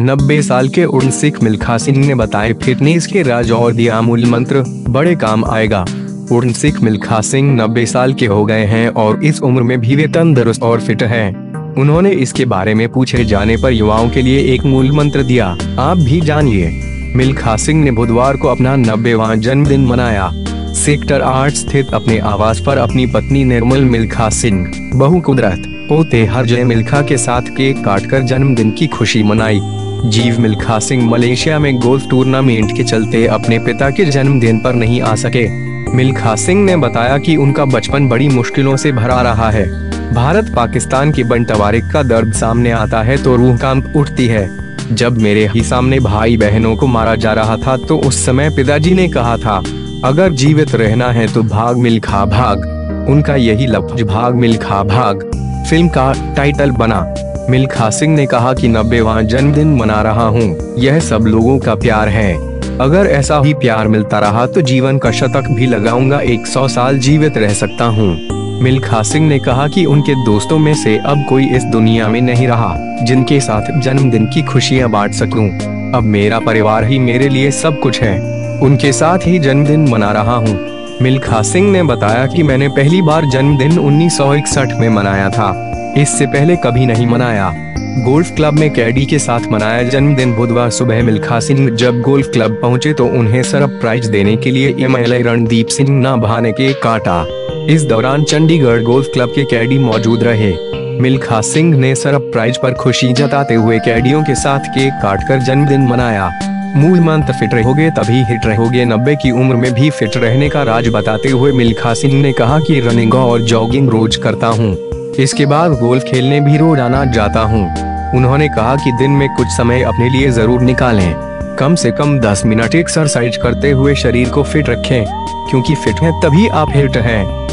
90 साल के उड़न सिख मिल्खा सिंह ने बताए फिटनेस के राज और दिया मूल मंत्र, बड़े काम आएगा। उड़न सिख मिल्खा सिंह 90 साल के हो गए हैं और इस उम्र में भी वे तंदुरुस्त और फिट हैं। उन्होंने इसके बारे में पूछे जाने पर युवाओं के लिए एक मूल मंत्र दिया, आप भी जानिए। मिल्खा सिंह ने बुधवार को अपना 90वां जन्मदिन मनाया। सेक्टर 8 स्थित अपने आवास पर अपनी पत्नी निर्मल मिल्खा सिंह, बहू कुदरत, पोते हरजय मिल्खा के साथ केक काटकर जन्मदिन की खुशी मनाई। जीव मिल्खा सिंह मलयेशिया में गोल्फ टूर्नामेंट के चलते अपने पिता के जन्मदिन पर नहीं आ सके। मिल्खा सिंह ने बताया कि उनका बचपन बड़ी मुश्किलों से भरा रहा है। भारत पाकिस्तान की बंटवारे का दर्द सामने आता है तो रूह कांप उठती है। जब मेरे ही सामने भाई बहनों को मारा जा रहा था तो उस समय पिताजी ने कहा था, अगर जीवित रहना है तो भाग मिल्खा भाग। उनका यही लफ्ज भाग मिल्खा भाग फिल्म का टाइटल बना। मिल्खा सिंह ने कहा कि 90वां जन्मदिन मना रहा हूँ, यह सब लोगों का प्यार है। अगर ऐसा ही प्यार मिलता रहा तो जीवन का शतक भी लगाऊंगा, 100 साल जीवित रह सकता हूँ। मिल्खा सिंह ने कहा कि उनके दोस्तों में से अब कोई इस दुनिया में नहीं रहा जिनके साथ जन्मदिन की खुशियाँ बांट सकूं। अब मेरा परिवार ही मेरे लिए सब कुछ है, उनके साथ ही जन्मदिन मना रहा हूँ। मिल्खा सिंह ने बताया कि मैंने पहली बार जन्मदिन 1961 में मनाया था, इससे पहले कभी नहीं मनाया। गोल्फ क्लब में कैडी के साथ मनाया जन्मदिन। बुधवार सुबह मिल्खा सिंह जब गोल्फ क्लब पहुंचे तो उन्हें सरप्राइज देने के लिए एमएलए रणदीप सिंह नाभा ने केक काटा। इस दौरान चंडीगढ़ गोल्फ क्लब के कैडी मौजूद रहे। मिल्खा सिंह ने सरप्राइज पर खुशी जताते हुए कैडियों के साथ केक काटकर जन्मदिन मनाया। मूल मंत्र फिट रहोगे तभी हिट रहोगे, 90 की उम्र में भी फिट रहने का राज बताते हुए मिल्खा सिंह ने कहा कि रनिंग और जॉगिंग रोज करता हूँ, इसके बाद गोल्फ खेलने भी रोजाना जाता हूँ। उन्होंने कहा कि दिन में कुछ समय अपने लिए जरूर निकालें, कम से कम 10 मिनट एक्सरसाइज करते हुए शरीर को फिट रखें, क्योंकि फिट है तभी आप हिट हैं।